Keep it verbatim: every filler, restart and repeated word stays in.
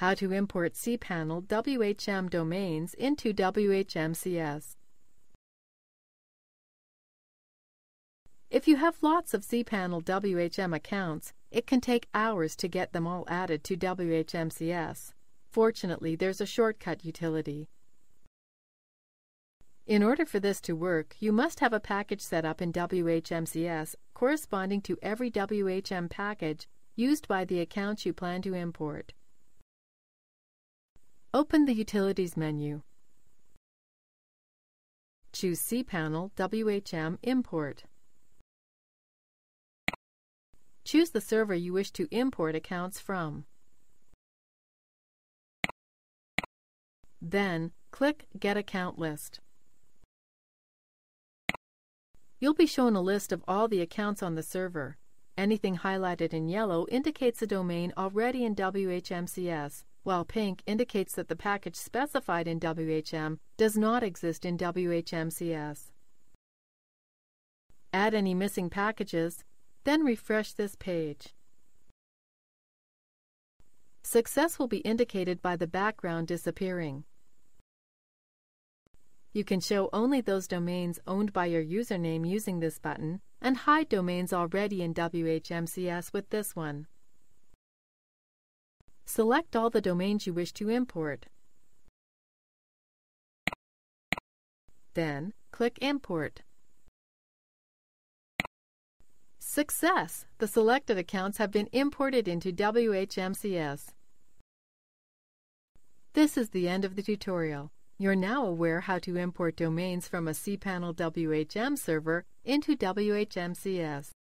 How to import cPanel W H M domains into W H M C S. If you have lots of cPanel W H M accounts, it can take hours to get them all added to W H M C S. Fortunately, there's a shortcut utility. In order for this to work, you must have a package set up in W H M C S corresponding to every W H M package used by the account you plan to import. Open the Utilities menu. Choose cPanel W H M Import. Choose the server you wish to import accounts from. Then, click Get Account List. You'll be shown a list of all the accounts on the server. Anything highlighted in yellow indicates a domain already in W H M C S, while pink indicates that the package specified in W H M does not exist in W H M C S. Add any missing packages, then refresh this page. Success will be indicated by the background disappearing. You can show only those domains owned by your username using this button, and hide domains already in W H M C S with this one. Select all the domains you wish to import. Then, click Import. Success! The selected accounts have been imported into W H M C S. This is the end of the tutorial. You're now aware how to import domains from a cPanel W H M server into W H M C S.